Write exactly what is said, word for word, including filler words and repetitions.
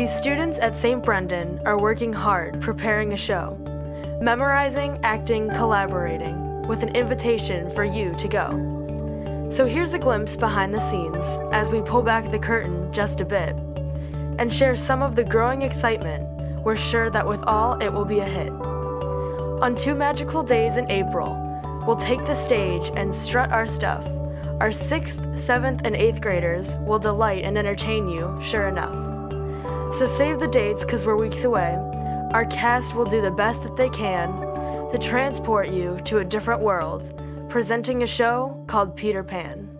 These students at Saint Brendan are working hard preparing a show, memorizing, acting, collaborating, with an invitation for you to go. So here's a glimpse behind the scenes as we pull back the curtain just a bit and share some of the growing excitement. We're sure that with all, it will be a hit. On two magical days in April, we'll take the stage and strut our stuff. Our sixth, seventh, and eighth graders will delight and entertain you, sure enough. So save the dates, because we're weeks away. Our cast will do the best that they can to transport you to a different world, presenting a show called Peter Pan.